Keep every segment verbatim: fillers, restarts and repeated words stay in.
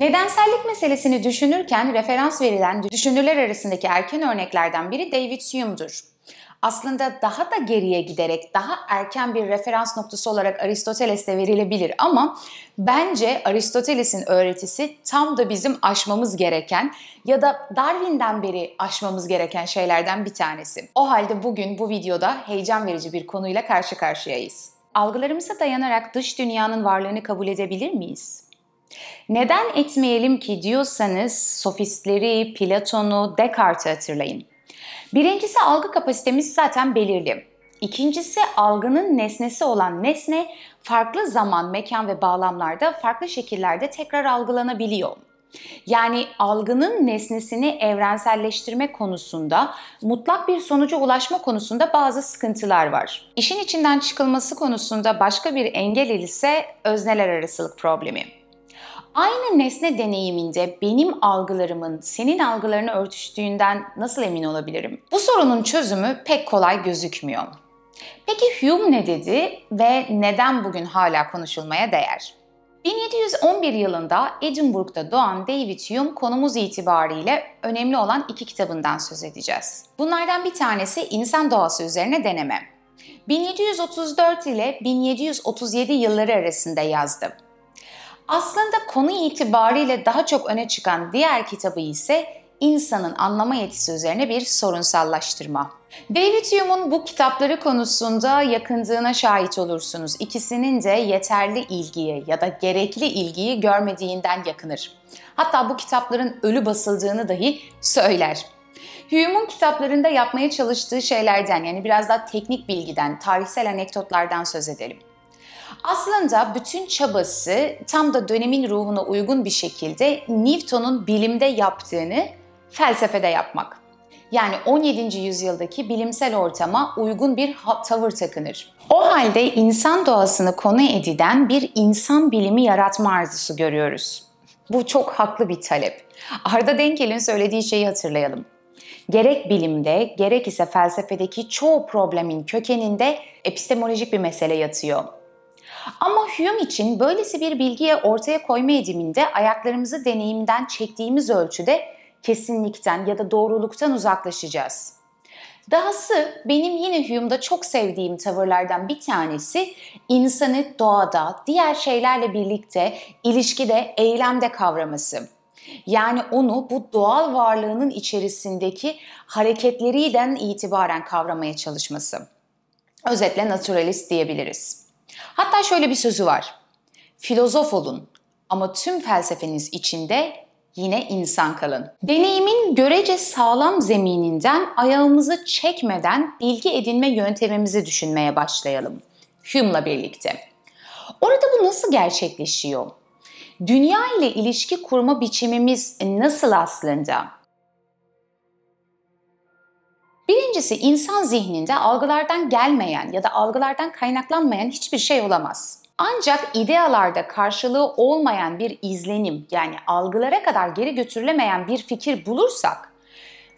Nedensellik meselesini düşünürken referans verilen düşünürler arasındaki erken örneklerden biri David Hume'dur. Aslında daha da geriye giderek daha erken bir referans noktası olarak Aristoteles'te verilebilir ama bence Aristoteles'in öğretisi tam da bizim aşmamız gereken ya da Darwin'den beri aşmamız gereken şeylerden bir tanesi. O halde bugün bu videoda heyecan verici bir konuyla karşı karşıyayız. Algılarımıza dayanarak dış dünyanın varlığını kabul edebilir miyiz? Neden etmeyelim ki diyorsanız sofistleri, Platon'u, Descartes'i hatırlayın. Birincisi algı kapasitemiz zaten belirli. İkincisi algının nesnesi olan nesne farklı zaman, mekan ve bağlamlarda farklı şekillerde tekrar algılanabiliyor. Yani algının nesnesini evrenselleştirme konusunda, mutlak bir sonuca ulaşma konusunda bazı sıkıntılar var. İşin içinden çıkılması konusunda başka bir engel ise özneler arasılık problemi. Aynı nesne deneyiminde benim algılarımın senin algılarını örtüştüğünden nasıl emin olabilirim? Bu sorunun çözümü pek kolay gözükmüyor. Peki Hume ne dedi ve neden bugün hala konuşulmaya değer? bin yedi yüz on bir yılında Edinburgh'da doğan David Hume konumuz itibariyle önemli olan iki kitabından söz edeceğiz. Bunlardan bir tanesi İnsan Doğası Üzerine Deneme. bin yedi yüz otuz dört ile bin yedi yüz otuz yedi yılları arasında yazdı. Aslında konu itibariyle daha çok öne çıkan diğer kitabı ise İnsanın Anlama Yetisi Üzerine Bir Sorunsallaştırma. David Hume'un bu kitapları konusunda yakındığına şahit olursunuz. İkisinin de yeterli ilgiyi ya da gerekli ilgiyi görmediğinden yakınır. Hatta bu kitapların ölü basıldığını dahi söyler. Hume'un kitaplarında yapmaya çalıştığı şeylerden, yani biraz daha teknik bilgiden, tarihsel anekdotlardan söz edelim. Aslında bütün çabası tam da dönemin ruhuna uygun bir şekilde Newton'un bilimde yaptığını felsefede yapmak. Yani on yedinci yüzyıldaki bilimsel ortama uygun bir tavır takınır. O halde insan doğasını konu edinen bir insan bilimi yaratma arzusu görüyoruz. Bu çok haklı bir talep. Arda Denkel'in söylediği şeyi hatırlayalım. Gerek bilimde, gerek ise felsefedeki çoğu problemin kökeninde epistemolojik bir mesele yatıyor. Ama Hume için böylesi bir bilgiye ortaya koyma ediminde ayaklarımızı deneyimden çektiğimiz ölçüde kesinlikten ya da doğruluktan uzaklaşacağız. Dahası benim yine Hume'da çok sevdiğim tavırlardan bir tanesi insanı doğada, diğer şeylerle birlikte ilişkide, eylemde kavraması. Yani onu bu doğal varlığının içerisindeki hareketleriyle itibaren kavramaya çalışması. Özetle naturalist diyebiliriz. Hatta şöyle bir sözü var. Filozof olun ama tüm felsefeniz içinde yine insan kalın. Deneyimin görece sağlam zemininden ayağımızı çekmeden bilgi edinme yöntemimizi düşünmeye başlayalım. Hume'la birlikte. Orada bu nasıl gerçekleşiyor? Dünya ile ilişki kurma biçimimiz nasıl aslında? Birincisi insan zihninde algılardan gelmeyen ya da algılardan kaynaklanmayan hiçbir şey olamaz. Ancak idealarda karşılığı olmayan bir izlenim, yani algılara kadar geri götürülemeyen bir fikir bulursak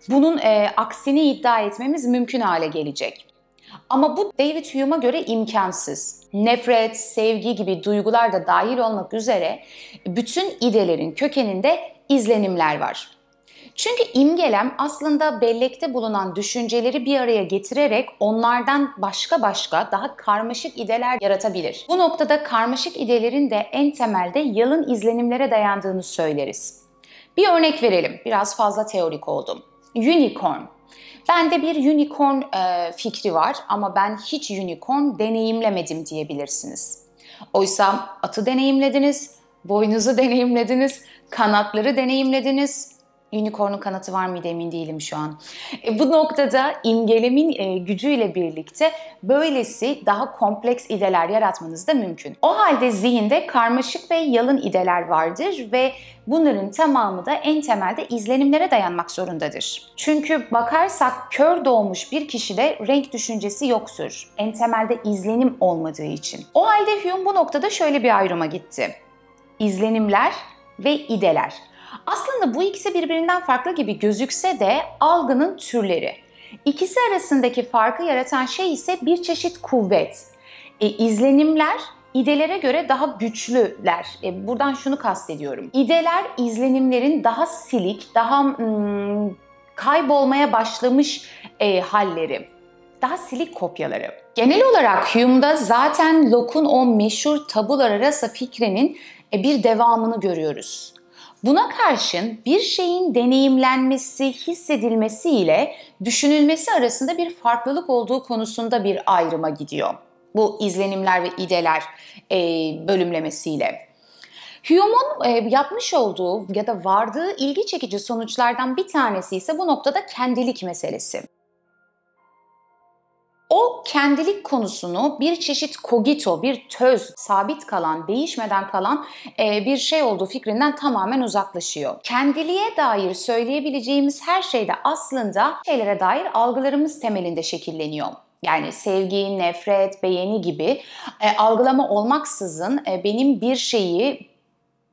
bunun e, aksini iddia etmemiz mümkün hale gelecek. Ama bu David Hume'a göre imkansız. Nefret, sevgi gibi duygular da dahil olmak üzere bütün idelerin kökeninde izlenimler var. Çünkü imgelem aslında bellekte bulunan düşünceleri bir araya getirerek onlardan başka başka daha karmaşık ideler yaratabilir. Bu noktada karmaşık idelerin de en temelde yalın izlenimlere dayandığını söyleriz. Bir örnek verelim. Biraz fazla teorik oldum. Unicorn. Bende bir unicorn e, fikri var ama ben hiç unicorn deneyimlemedim diyebilirsiniz. Oysa atı deneyimlediniz, boynuzu deneyimlediniz, kanatları deneyimlediniz. Unicorn'un kanatı var mıydı emin değilim şu an. E, bu noktada imgelemin e, gücüyle birlikte böylesi daha kompleks ideler yaratmanız da mümkün. O halde zihinde karmaşık ve yalın ideler vardır ve bunların tamamı da en temelde izlenimlere dayanmak zorundadır. Çünkü bakarsak kör doğmuş bir kişide renk düşüncesi yoktur. En temelde izlenim olmadığı için. O halde Hume bu noktada şöyle bir ayrıma gitti. İzlenimler ve ideler. Aslında bu ikisi birbirinden farklı gibi gözükse de algının türleri. İkisi arasındaki farkı yaratan şey ise bir çeşit kuvvet. E, izlenimler İdelere göre daha güçlüler. E, buradan şunu kastediyorum. İdeler izlenimlerin daha silik, daha hmm, kaybolmaya başlamış e, halleri. Daha silik kopyaları. Genel olarak Hume'da zaten Locke'un o meşhur tabula rasa fikrinin bir devamını görüyoruz. Buna karşın bir şeyin deneyimlenmesi, hissedilmesi ile düşünülmesi arasında bir farklılık olduğu konusunda bir ayrıma gidiyor. Bu izlenimler ve ideler bölümlemesiyle. Hume'un yapmış olduğu ya da vardığı ilgi çekici sonuçlardan bir tanesi ise bu noktada kendilik meselesi. O kendilik konusunu bir çeşit kogito, bir töz, sabit kalan, değişmeden kalan bir şey olduğu fikrinden tamamen uzaklaşıyor. Kendiliğe dair söyleyebileceğimiz her şey de aslında şeylere dair algılarımız temelinde şekilleniyor. Yani sevgi, nefret, beğeni gibi algılama olmaksızın benim bir şeyi,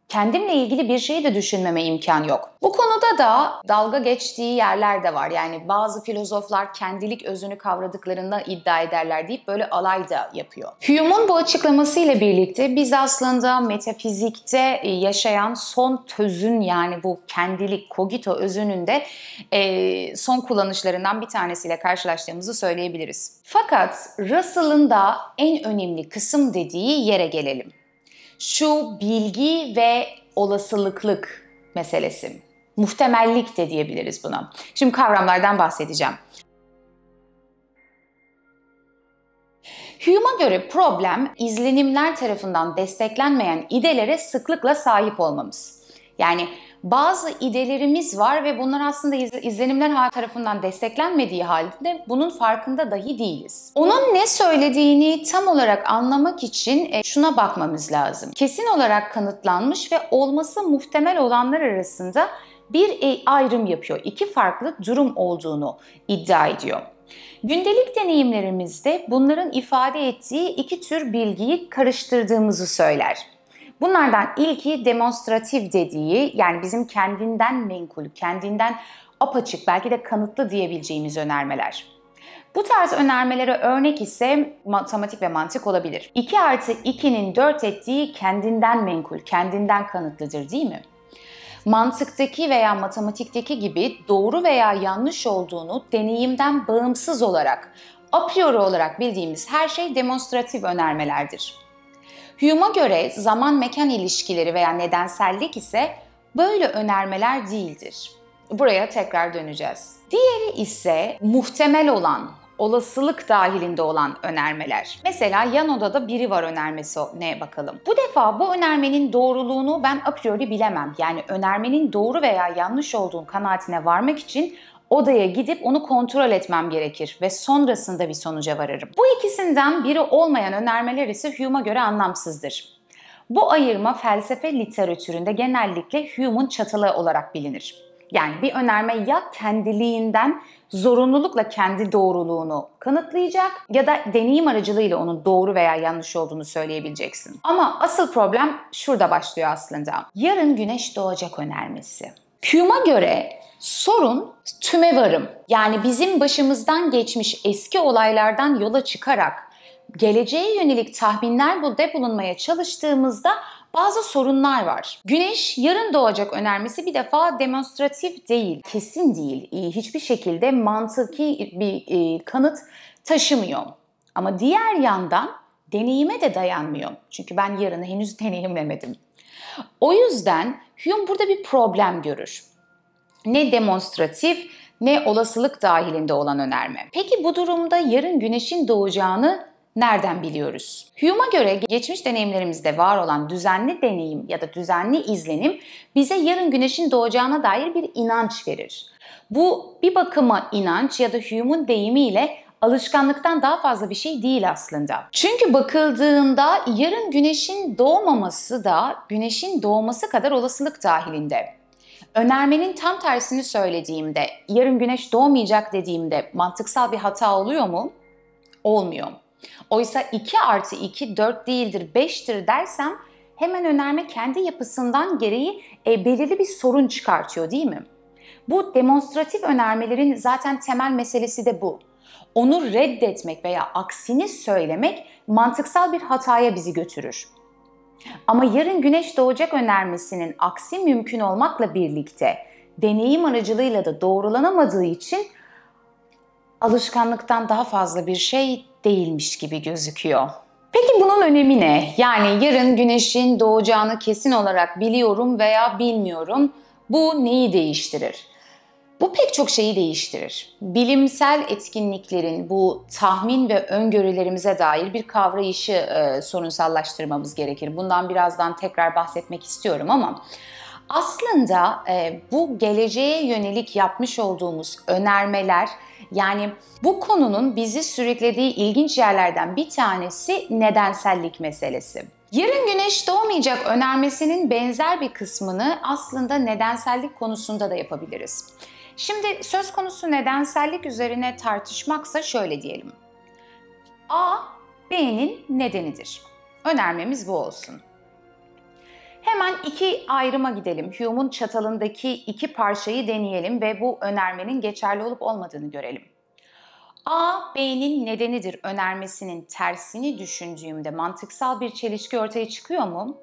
kendimle ilgili bir şeyi de düşünmeme imkan yok. Bu konuda da dalga geçtiği yerler de var. Yani bazı filozoflar kendilik özünü kavradıklarında iddia ederler deyip böyle alay da yapıyor. Hume'un bu açıklamasıyla birlikte biz aslında metafizikte yaşayan son tözün, yani bu kendilik, kogito özünün de son kullanışlarından bir tanesiyle karşılaştığımızı söyleyebiliriz. Fakat Russell'ın da en önemli kısım dediği yere gelelim. Şu bilgi ve olasılıklık meselesi. Muhtemellik de diyebiliriz buna. Şimdi kavramlardan bahsedeceğim. Hume'a göre problem izlenimler tarafından desteklenmeyen idelere sıklıkla sahip olmamız. Yani bazı idelerimiz var ve bunlar aslında izlenimler tarafından desteklenmediği halde bunun farkında dahi değiliz. Onun ne söylediğini tam olarak anlamak için şuna bakmamız lazım. Kesin olarak kanıtlanmış ve olması muhtemel olanlar arasında bir ayrım yapıyor. İki farklı durum olduğunu iddia ediyor. Gündelik deneyimlerimizde bunların ifade ettiği iki tür bilgiyi karıştırdığımızı söyler. Bunlardan ilki demonstratif dediği, yani bizim kendinden menkul, kendinden apaçık, belki de kanıtlı diyebileceğimiz önermeler. Bu tarz önermelere örnek ise matematik ve mantık olabilir. iki artı ikinin dört ettiği kendinden menkul, kendinden kanıtlıdır değil mi? Mantıktaki veya matematikteki gibi doğru veya yanlış olduğunu deneyimden bağımsız olarak, a priori olarak bildiğimiz her şey demonstratif önermelerdir. Hume'a göre zaman-mekan ilişkileri veya nedensellik ise böyle önermeler değildir. Buraya tekrar döneceğiz. Diğeri ise muhtemel olan, olasılık dahilinde olan önermeler. Mesela yan odada biri var önermesi ne bakalım. Bu defa bu önermenin doğruluğunu ben a priori bilemem. Yani önermenin doğru veya yanlış olduğu kanaatine varmak için odaya gidip onu kontrol etmem gerekir ve sonrasında bir sonuca varırım. Bu ikisinden biri olmayan önermeler ise Hume'a göre anlamsızdır. Bu ayırma felsefe literatüründe genellikle Hume'un çatalı olarak bilinir. Yani bir önerme ya kendiliğinden zorunlulukla kendi doğruluğunu kanıtlayacak ya da deneyim aracılığıyla onun doğru veya yanlış olduğunu söyleyebileceksin. Ama asıl problem şurada başlıyor aslında. Yarın güneş doğacak önermesi. Hume'a göre sorun tümevarım, yani bizim başımızdan geçmiş eski olaylardan yola çıkarak geleceğe yönelik tahminlerde bulunmaya çalıştığımızda bazı sorunlar var. Güneş yarın doğacak önermesi bir defa demonstratif değil, kesin değil, hiçbir şekilde mantıki bir kanıt taşımıyor. Ama diğer yandan deneyime de dayanmıyor. Çünkü ben yarını henüz deneyimlemedim. O yüzden Hume burada bir problem görür. Ne demonstratif ne olasılık dahilinde olan önerme. Peki bu durumda yarın güneşin doğacağını nereden biliyoruz? Hume'a göre geçmiş deneyimlerimizde var olan düzenli deneyim ya da düzenli izlenim bize yarın güneşin doğacağına dair bir inanç verir. Bu bir bakıma inanç ya da Hume'un deyimiyle alışkanlıktan daha fazla bir şey değil aslında. Çünkü bakıldığında yarın güneşin doğmaması da güneşin doğması kadar olasılık dahilinde. Önermenin tam tersini söylediğimde, yarın güneş doğmayacak dediğimde mantıksal bir hata oluyor mu? Olmuyor. Oysa iki artı iki dört değildir, beştir dersem hemen önerme kendi yapısından gereği e, belirli bir sorun çıkartıyor değil mi? Bu demonstratif önermelerin zaten temel meselesi de bu. Onu reddetmek veya aksini söylemek mantıksal bir hataya bizi götürür. Ama yarın güneş doğacak önermesinin aksi mümkün olmakla birlikte deneyim aracılığıyla da doğrulanamadığı için alışkanlıktan daha fazla bir şey değilmiş gibi gözüküyor. Peki bunun önemi ne? Yani yarın güneşin doğacağını kesin olarak biliyorum veya bilmiyorum. Bu neyi değiştirir? Bu pek çok şeyi değiştirir. Bilimsel etkinliklerin bu tahmin ve öngörülerimize dair bir kavrayışı e, sorunsallaştırmamız gerekir. Bundan birazdan tekrar bahsetmek istiyorum ama aslında e, bu geleceğe yönelik yapmış olduğumuz önermeler, yani bu konunun bizi sürüklediği ilginç yerlerden bir tanesi nedensellik meselesi. Yarın güneş doğmayacak önermesinin benzer bir kısmını aslında nedensellik konusunda da yapabiliriz. Şimdi söz konusu nedensellik üzerine tartışmaksa şöyle diyelim. A, B'nin nedenidir. Önermemiz bu olsun. Hemen iki ayrıma gidelim. Hume'un çatalındaki iki parçayı deneyelim ve bu önermenin geçerli olup olmadığını görelim. A, B'nin nedenidir önermesinin tersini düşündüğümde mantıksal bir çelişki ortaya çıkıyor mu?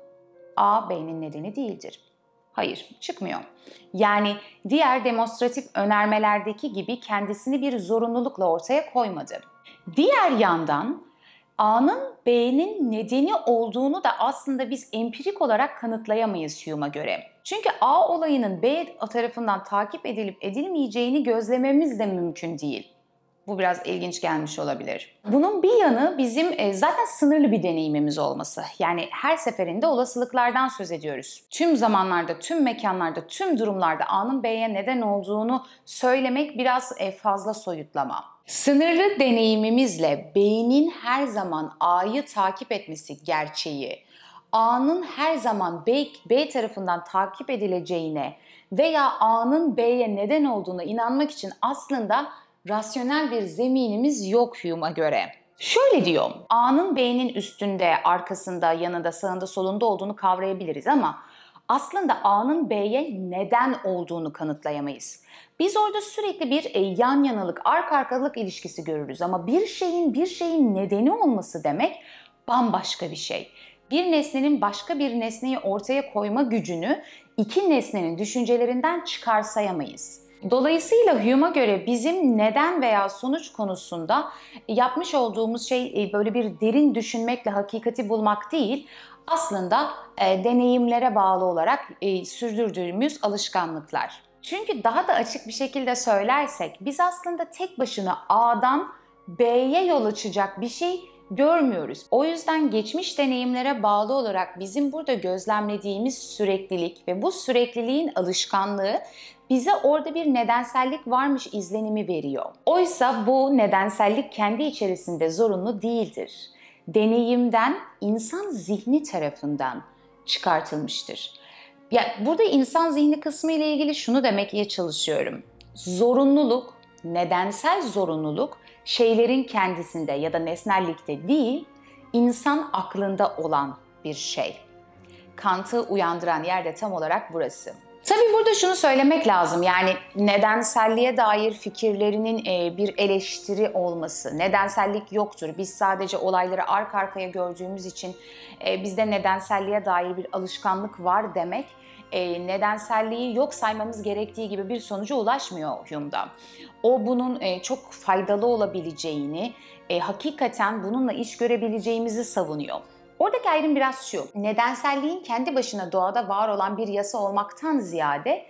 A, B'nin nedeni değildir. Hayır, çıkmıyor. Yani diğer demonstratif önermelerdeki gibi kendisini bir zorunlulukla ortaya koymadı. Diğer yandan A'nın B'nin nedeni olduğunu da aslında biz empirik olarak kanıtlayamayız Hume'a göre. Çünkü A olayının B tarafından takip edilip edilmeyeceğini gözlememiz de mümkün değil. Bu biraz ilginç gelmiş olabilir. Bunun bir yanı bizim zaten sınırlı bir deneyimimiz olması. Yani her seferinde olasılıklardan söz ediyoruz. Tüm zamanlarda, tüm mekanlarda, tüm durumlarda A'nın B'ye neden olduğunu söylemek biraz fazla soyutlama. Sınırlı deneyimimizle B'nin her zaman A'yı takip etmesi gerçeği, A'nın her zaman B, B tarafından takip edileceğine veya A'nın B'ye neden olduğuna inanmak için aslında rasyonel bir zeminimiz yok Hume'a göre. Şöyle diyor, A'nın B'nin üstünde, arkasında, yanında, sağında, solunda olduğunu kavrayabiliriz ama aslında A'nın B'ye neden olduğunu kanıtlayamayız. Biz orada sürekli bir yan yanalık, arka arkalık ilişkisi görürüz ama bir şeyin bir şeyin nedeni olması demek bambaşka bir şey. Bir nesnenin başka bir nesneyi ortaya koyma gücünü iki nesnenin düşüncelerinden çıkarsayamayız. Dolayısıyla Hume'a göre bizim neden veya sonuç konusunda yapmış olduğumuz şey böyle bir derin düşünmekle hakikati bulmak değil, aslında e, deneyimlere bağlı olarak e, sürdürdüğümüz alışkanlıklar. Çünkü daha da açık bir şekilde söylersek biz aslında tek başına A'dan B'ye yol açacak bir şey görmüyoruz. O yüzden geçmiş deneyimlere bağlı olarak bizim burada gözlemlediğimiz süreklilik ve bu sürekliliğin alışkanlığı bize orada bir nedensellik varmış izlenimi veriyor. Oysa bu nedensellik kendi içerisinde zorunlu değildir. Deneyimden, insan zihni tarafından çıkartılmıştır. Ya burada insan zihni kısmı ile ilgili şunu demeye çalışıyorum. Zorunluluk, nedensel zorunluluk şeylerin kendisinde ya da nesnellikte değil, insan aklında olan bir şey. Kant'ı uyandıran yer de tam olarak burası. Tabii burada şunu söylemek lazım, yani nedenselliğe dair fikirlerinin bir eleştiri olması, nedensellik yoktur, biz sadece olayları arka arkaya gördüğümüz için bizde nedenselliğe dair bir alışkanlık var demek, nedenselliği yok saymamız gerektiği gibi bir sonuca ulaşmıyor Hume'da. O bunun çok faydalı olabileceğini, hakikaten bununla iş görebileceğimizi savunuyor. Oradaki ayrım biraz şu, nedenselliğin kendi başına doğada var olan bir yasa olmaktan ziyade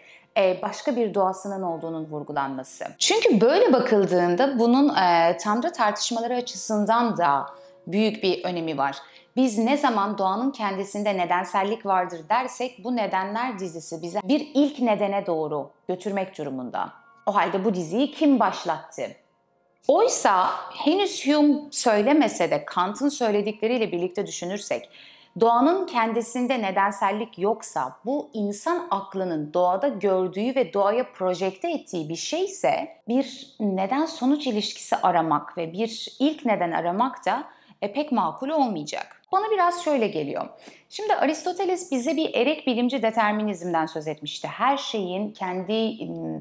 başka bir doğasının olduğunun vurgulanması. Çünkü böyle bakıldığında bunun e, Tanrı tartışmaları açısından da büyük bir önemi var. Biz ne zaman doğanın kendisinde nedensellik vardır dersek bu nedenler dizisi bize bir ilk nedene doğru götürmek durumunda. O halde bu diziyi kim başlattı? Oysa henüz Hume söylemese de Kant'ın söyledikleriyle birlikte düşünürsek doğanın kendisinde nedensellik yoksa bu insan aklının doğada gördüğü ve doğaya projekte ettiği bir şeyse bir neden sonuç ilişkisi aramak ve bir ilk neden aramak da e, pek makul olmayacak. Bana biraz şöyle geliyor. Şimdi Aristoteles bize bir erek bilimci determinizmden söz etmişti. Her şeyin kendi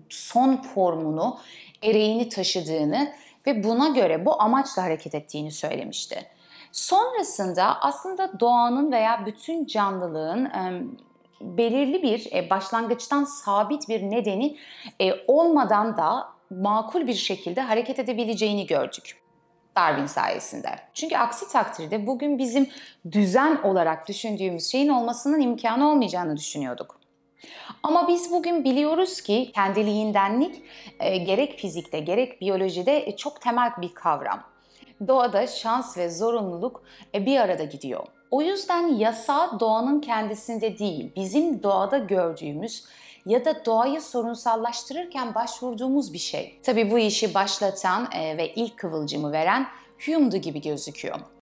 son formunu, ereğini taşıdığını ve buna göre bu amaçla hareket ettiğini söylemişti. Sonrasında aslında doğanın veya bütün canlılığın e, belirli bir e, başlangıçtan sabit bir nedeni e, olmadan da makul bir şekilde hareket edebileceğini gördük Darwin sayesinde. Çünkü aksi takdirde bugün bizim düzen olarak düşündüğümüz şeyin olmasının imkanı olmayacağını düşünüyorduk. Ama biz bugün biliyoruz ki kendiliğindenlik e, gerek fizikte gerek biyolojide e, çok temel bir kavram. Doğada şans ve zorunluluk bir arada gidiyor. O yüzden yasa doğanın kendisinde değil, bizim doğada gördüğümüz ya da doğayı sorunsallaştırırken başvurduğumuz bir şey. Tabii bu işi başlatan ve ilk kıvılcımı veren Hume'du gibi gözüküyor.